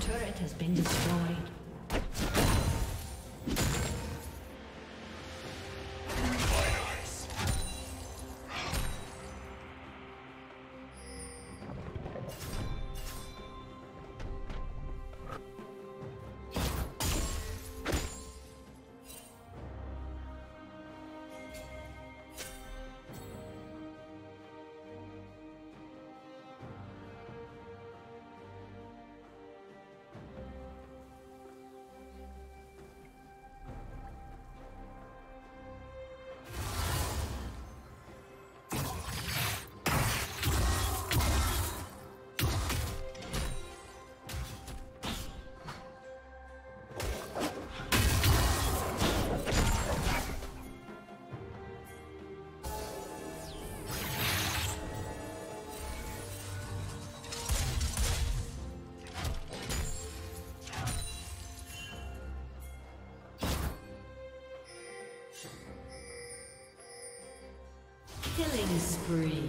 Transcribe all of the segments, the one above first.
Turret has been destroyed. Killing spree.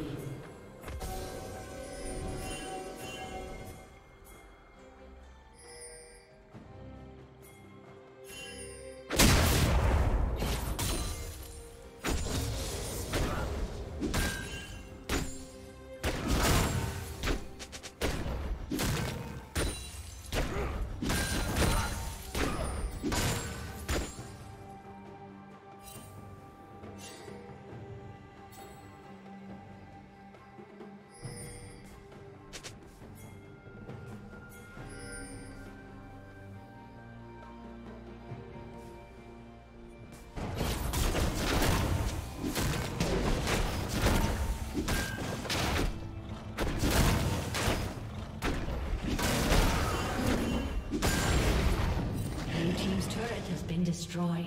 Destroyed.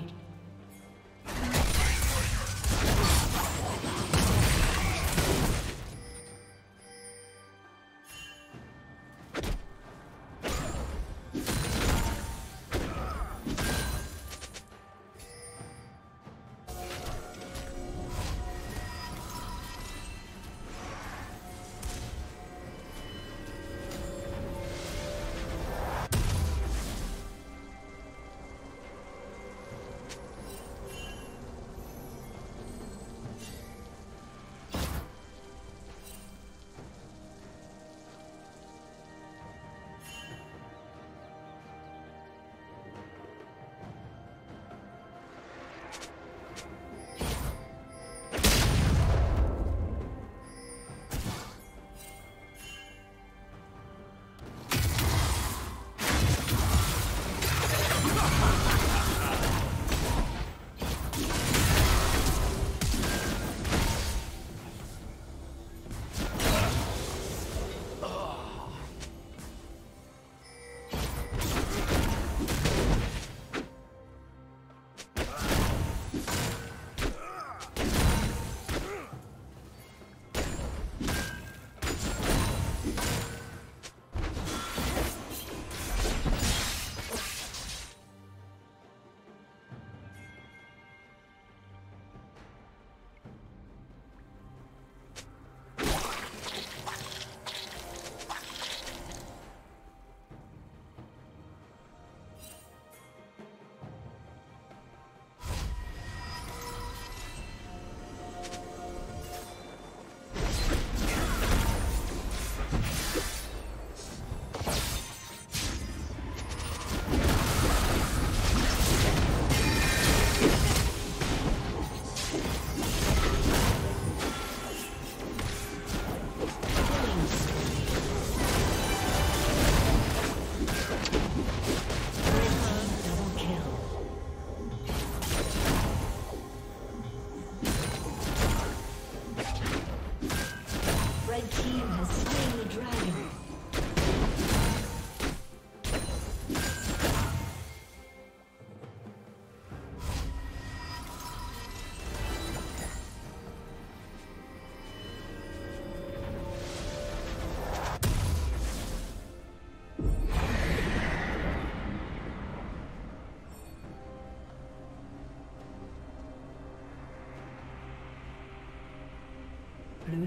Blue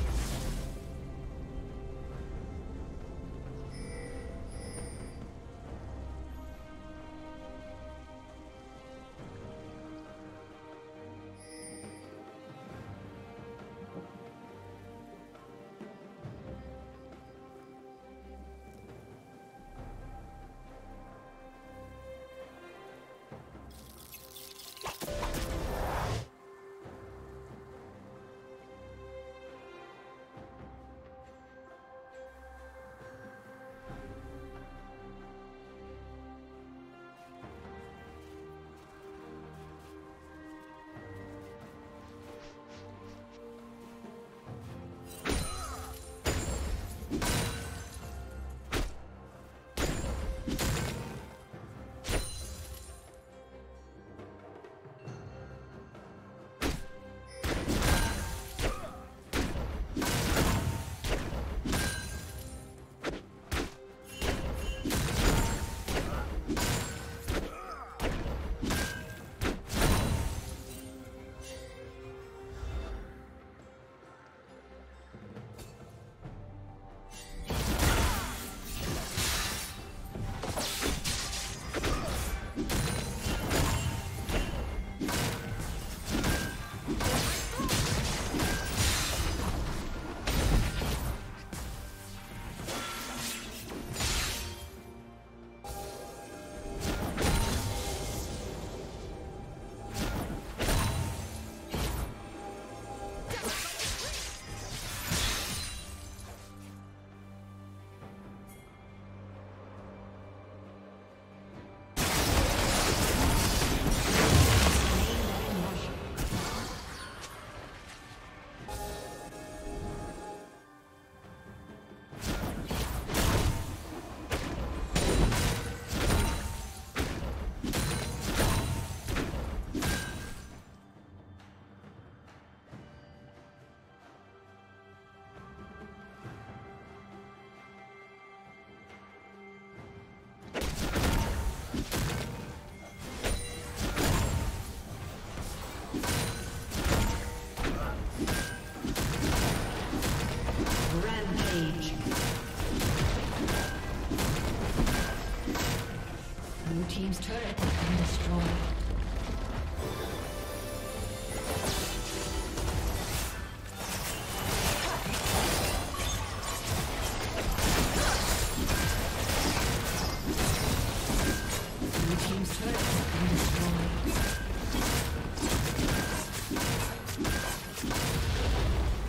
Team's turret has been destroyed.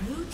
Blue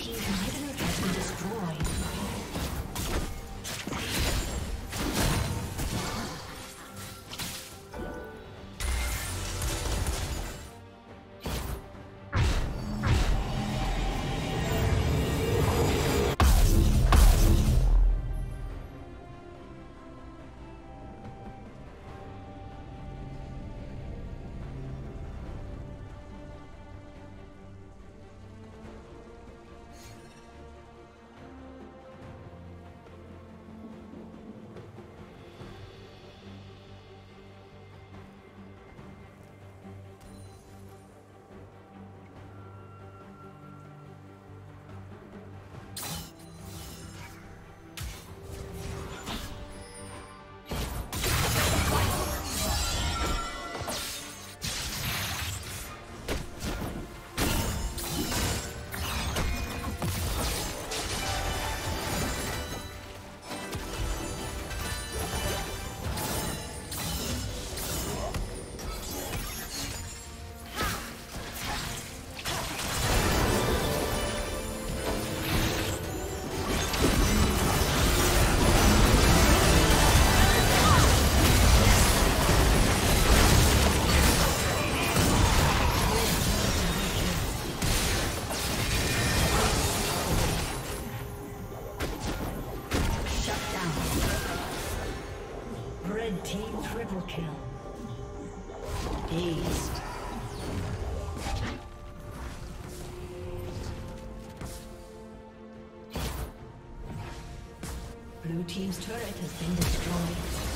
team's turret has been destroyed.